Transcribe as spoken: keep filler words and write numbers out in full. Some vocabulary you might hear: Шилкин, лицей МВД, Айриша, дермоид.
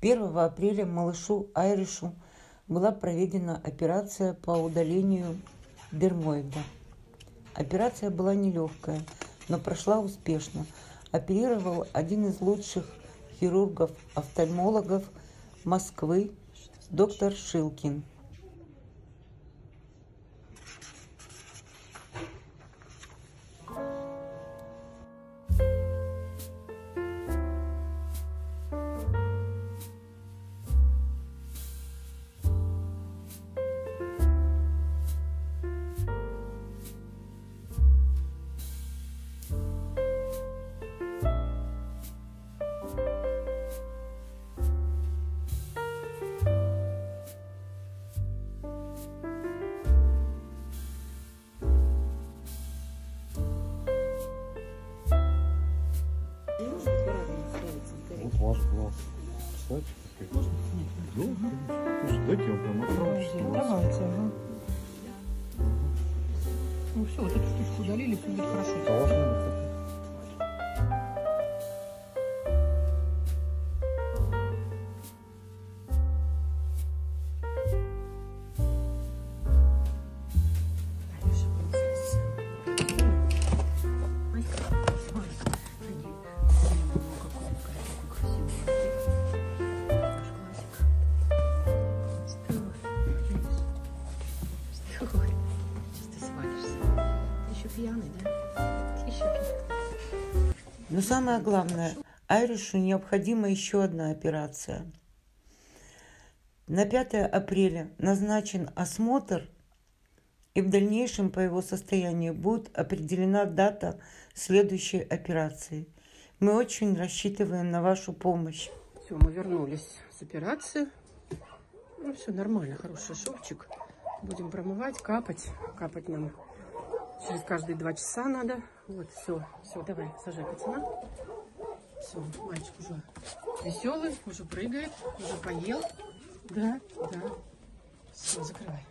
первого апреля малышу Айришу была проведена операция по удалению дермоида. Операция была нелегкая, но прошла успешно. Оперировал один из лучших хирургов-офтальмологов Москвы, доктор Шилкин. Ваш глаз. Кстати, как нет, нет. Дайте его прямо. Давайте, ага. Ну все, вот эту штучку удалили, все будет хорошо. Положено. Но самое главное, Айришу необходима еще одна операция. На пятое апреля назначен осмотр, и в дальнейшем по его состоянию будет определена дата следующей операции. Мы очень рассчитываем на вашу помощь. Все, мы вернулись с операции. Ну, все нормально, хороший шовчик. Будем промывать, капать. Капать нам через каждые два часа надо. Вот, все, все, давай, сажай, пацана. Все, мальчик уже веселый, уже прыгает, уже поел. Да, да. Все, закрывай.